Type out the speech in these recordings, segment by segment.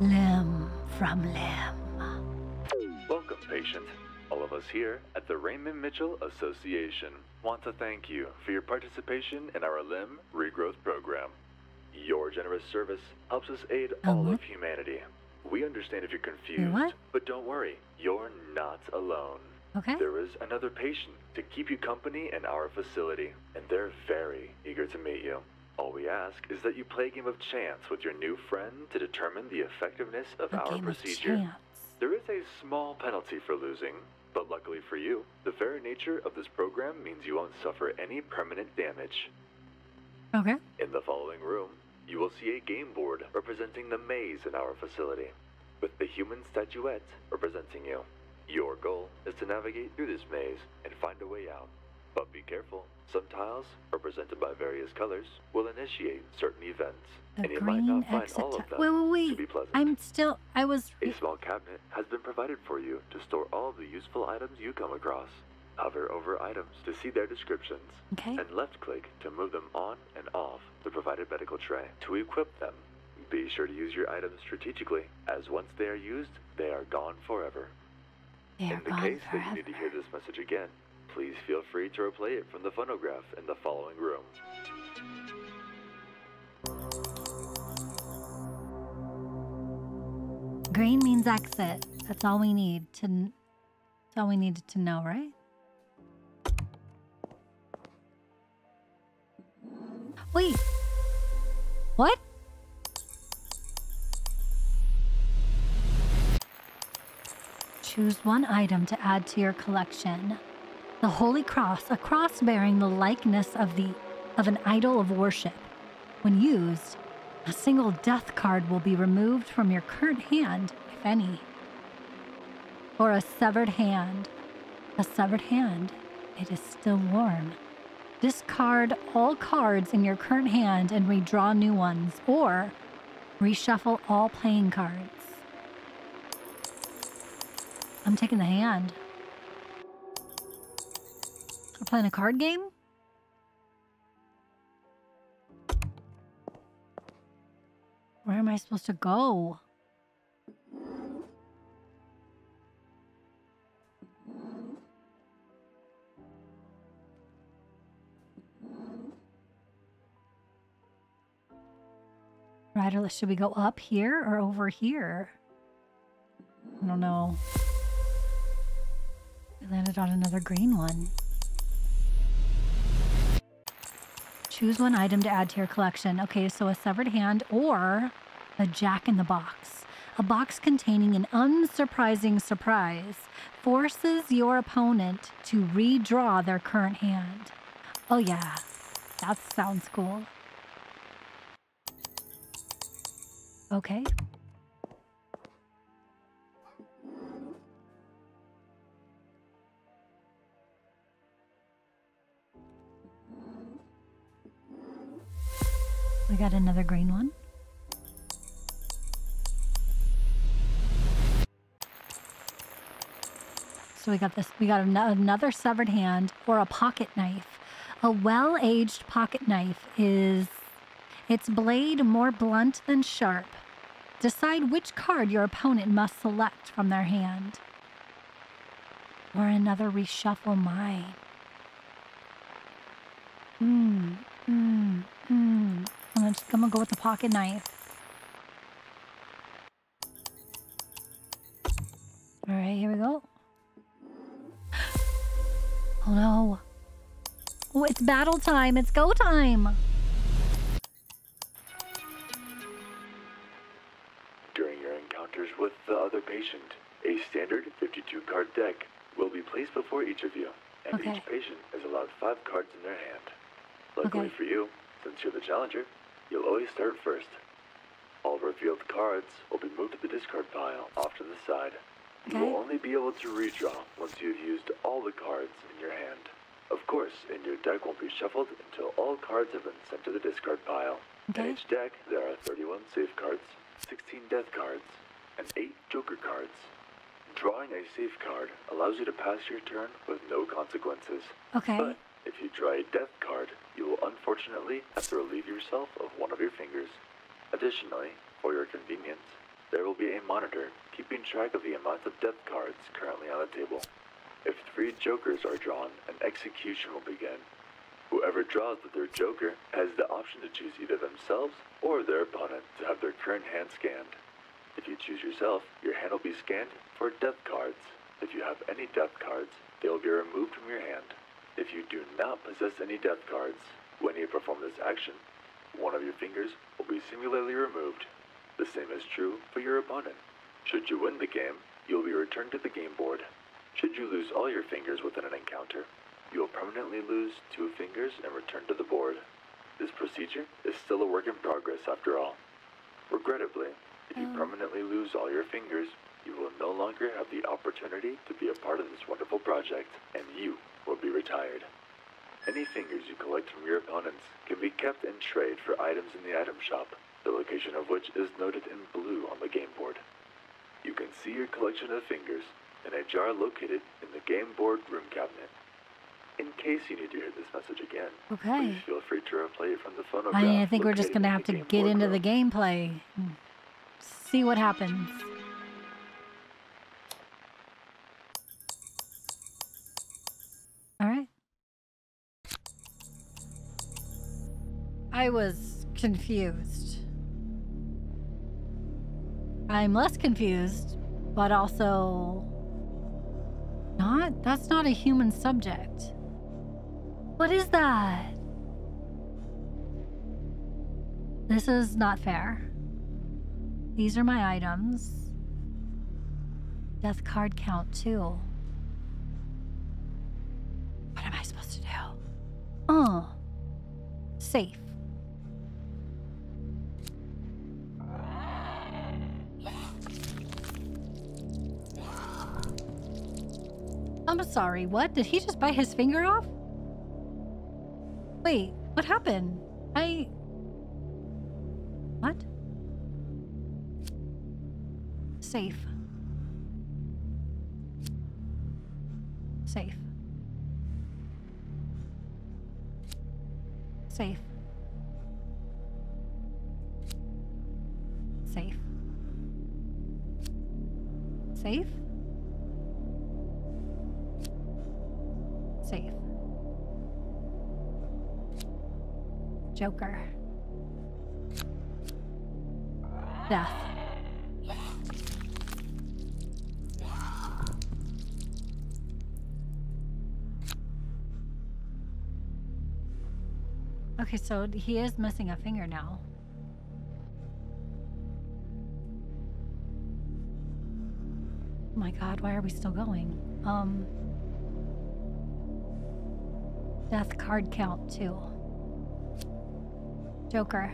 Limb from Limb. Welcome, patient. All of us here at the Raymond Mitchell Association want to thank you for your participation in our limb regrowth program. Your generous service helps us aid all of humanity. We understand if you're confused, but don't worry, you're not alone. Okay. There is another patient to keep you company in our facility, and they're very eager to meet you. All we ask is that you play a game of chance with your new friend to determine the effectiveness of our procedure. There is a small penalty for losing, but luckily for you, the very nature of this program means you won't suffer any permanent damage. Okay. In the following room, you will see a game board representing the maze in our facility, with the human statuette representing you. Your goal is to navigate through this maze and find a way out. But be careful. Some tiles, represented by various colors, will initiate certain events, and you might not find all of them to be pleasant. A small cabinet has been provided for you to store all the useful items you come across. Hover over items to see their descriptions, and left-click to move them on and off the provided medical tray to equip them. Be sure to use your items strategically, as once they are used, they are gone forever. In the case that you need to hear this message again, please feel free to replay it from the phonograph in the following room. Green means exit. That's all we need to. That's all we needed to know, right? Wait. What? Choose one item to add to your collection. The Holy Cross, a cross bearing the likeness of an idol of worship. When used, a single death card will be removed from your current hand, if any. Or a severed hand. A severed hand. It is still warm. Discard all cards in your current hand and redraw new ones, or reshuffle all playing cards. I'm taking the hand. We're playing a card game? Where am I supposed to go? Riderless, should we go up here or over here? I don't know. We landed on another green one. Choose one item to add to your collection. Okay, so a severed hand or a Jack in the Box. A box containing an unsurprising surprise forces your opponent to redraw their current hand. Oh yeah, that sounds cool. Okay. We got another green one. So we got this. We got another severed hand or a pocket knife. A well-aged pocket knife is its blade more blunt than sharp. Decide which card your opponent must select from their hand. Or another reshuffle mine. I'm gonna go with the pocket knife. All right, here we go. Oh no. Oh, it's battle time. It's go time. With the other patient, a standard 52-card deck will be placed before each of you, and each patient is allowed 5 cards in their hand. Luckily for you, since you're the challenger, you'll always start first. All revealed cards will be moved to the discard pile off to the side. You will only be able to redraw once you've used all the cards in your hand. Of course, and your deck won't be shuffled until all cards have been sent to the discard pile. In each deck, there are 31 safe cards, 16 death cards, and 8 joker cards. Drawing a safe card allows you to pass your turn with no consequences. But if you draw a death card, you will unfortunately have to relieve yourself of one of your fingers. Additionally, for your convenience, There will be a monitor keeping track of the amounts of death cards currently on the table. If 3 jokers are drawn, an execution will begin. Whoever draws the 3rd joker has the option to choose either themselves or their opponent to have their current hand scanned. If you choose yourself, your hand will be scanned for death cards. If you have any death cards, they will be removed from your hand. If you do not possess any death cards, when you perform this action, one of your fingers will be similarly removed. The same is true for your opponent. Should you win the game, you will be returned to the game board. Should you lose all your fingers within an encounter, you will permanently lose 2 fingers and return to the board. This procedure is still a work in progress after all. Regrettably, if you permanently lose all your fingers, you will no longer have the opportunity to be a part of this wonderful project, and you will be retired. Any fingers you collect from your opponents can be kept in trade for items in the item shop, the location of which is noted in blue on the game board. You can see your collection of fingers in a jar located in the game board room cabinet. In case you need to hear this message again, please feel free to replay it from the phonograph. I mean, I think we're just going to have to get into the gameplay. See what happens. Alright. I was confused. I'm less confused, but also not. That's not a human subject. What is that? This is not fair. These are my items. Death card count too. What am I supposed to do? Oh, safe. I'm sorry, what? Did he just bite his finger off? Wait, what happened? What? Safe. Safe. Safe. Safe. Safe? Safe. Joker. Death. Okay, so he is missing a finger now. Oh my god, why are we still going? Death card count too. Joker.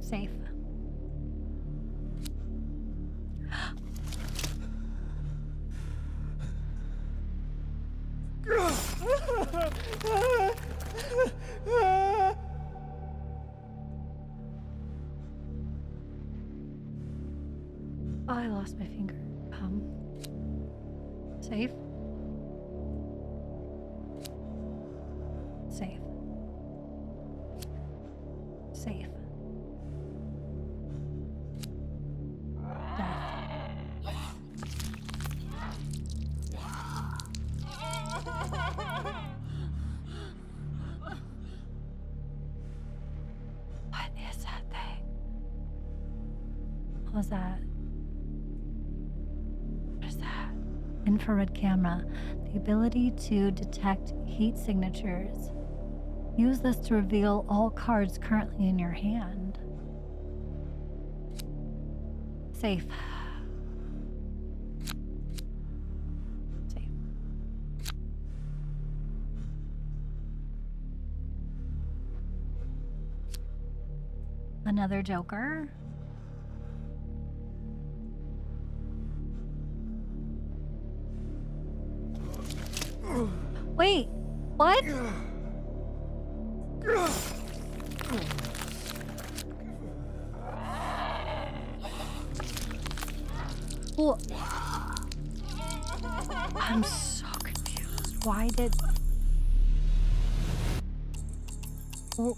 Safe. Oh, I lost my finger. Safe. Safe. Safe. Infrared camera, the ability to detect heat signatures. Use this to reveal all cards currently in your hand. Safe. Safe. Another joker. Wait, what? Well, I'm so confused. Why did... Well,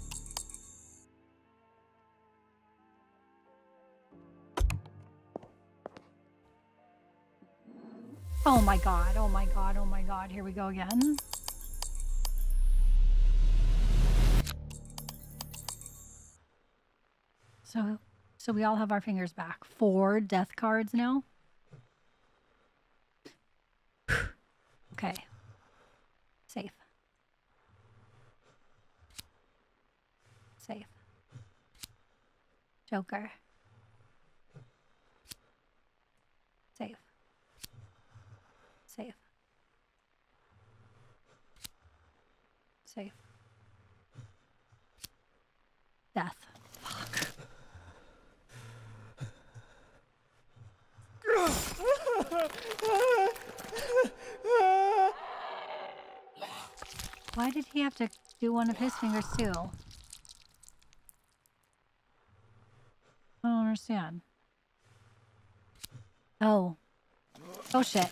Oh my God, oh my God, oh my God, here we go again. So we all have our fingers back. 4 death cards now. Okay. Safe. Safe. Joker. Safe. Safe. Safe. Death. Fuck. Why did he have to do one of his fingers too? I don't understand. Oh. Oh shit.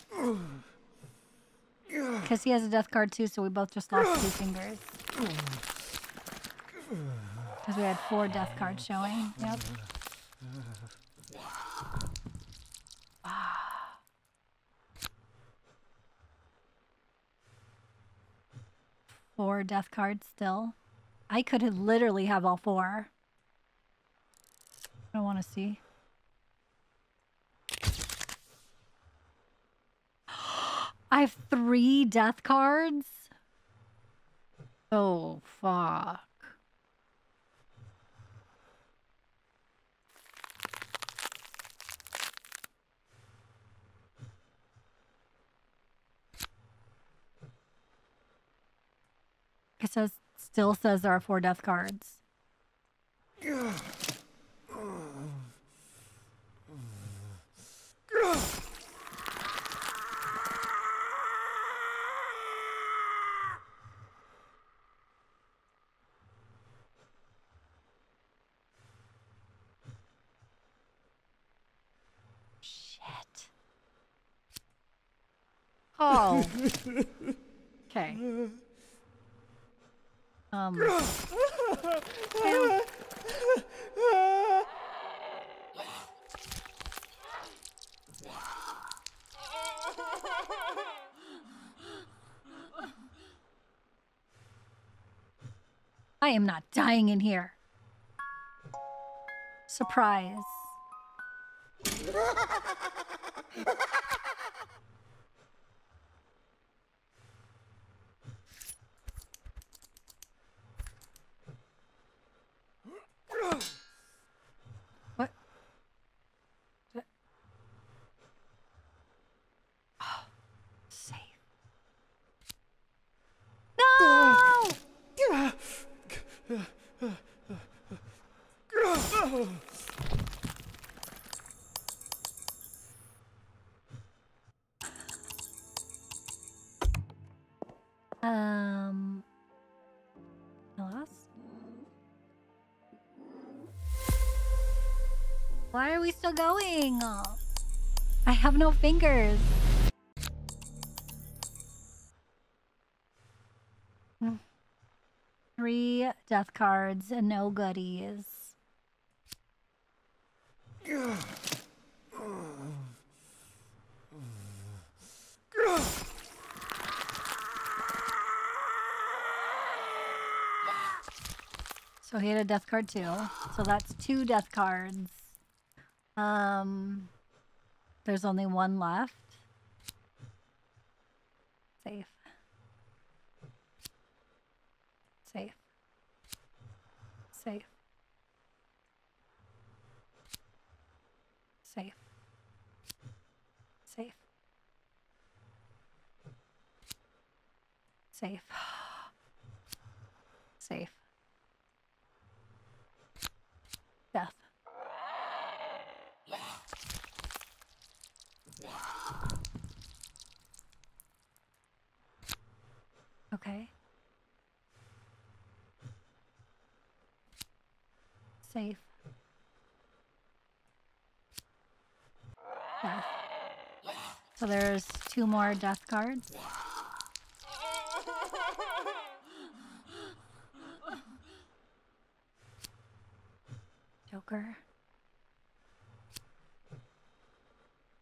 Because he has a death card too, so we both just lost 2 fingers. Because we had 4 death cards showing. Yep. Four death cards still. I could literally have all 4. I don't want to see. I have 3 death cards. Oh, fuck. It says, still says there are 4 death cards. Shit. Oh. Okay. I am not dying in here. Surprise. Why are we still going? Oh, I have no fingers. Mm. 3 death cards and no goodies. So he had a death card too. So that's 2 death cards. There's only 1 left. Safe. Safe. Safe. Safe. Safe. Safe. Safe. Death. Okay. Safe. Death. So there's 2 more death cards. Joker.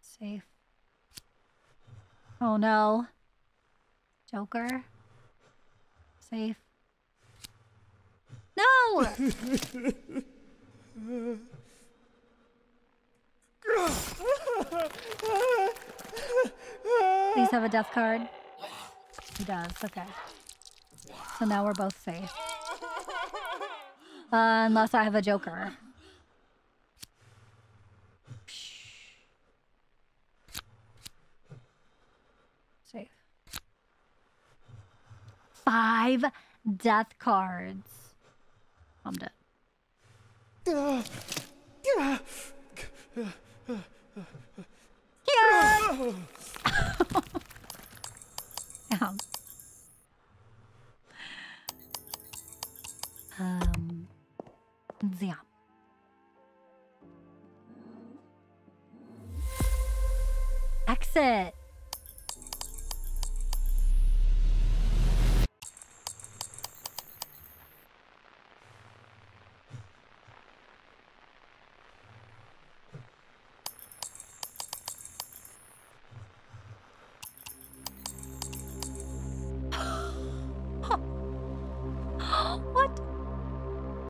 Safe. Oh no. Joker. Safe. No! Please have a death card. He does, okay. So now we're both safe. Unless I have a joker. Safe. 5 death cards. I'm dead. Here! Ow. Yeah. Exit.